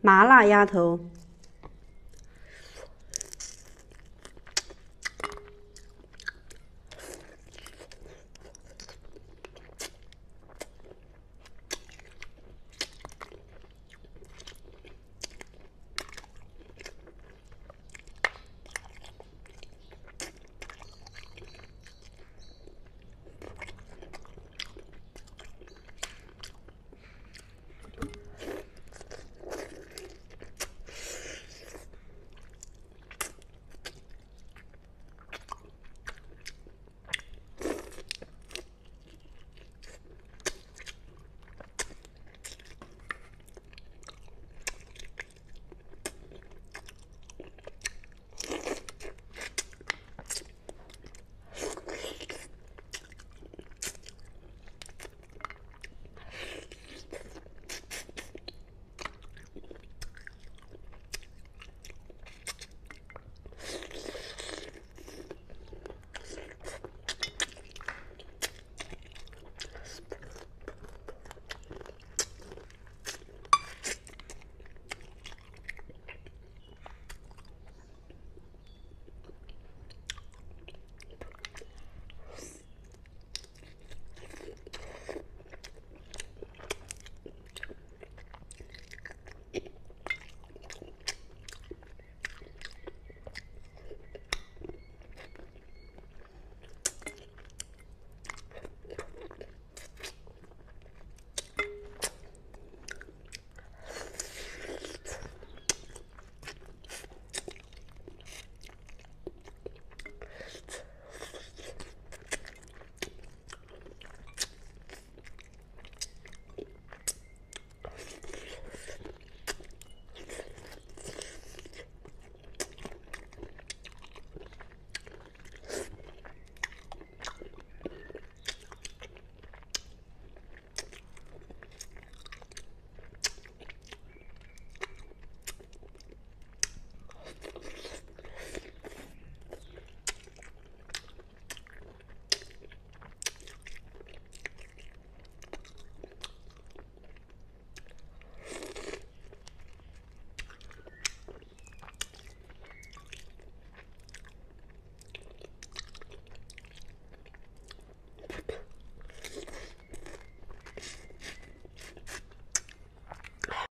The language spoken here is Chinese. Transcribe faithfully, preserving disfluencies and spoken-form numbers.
麻辣鸭头。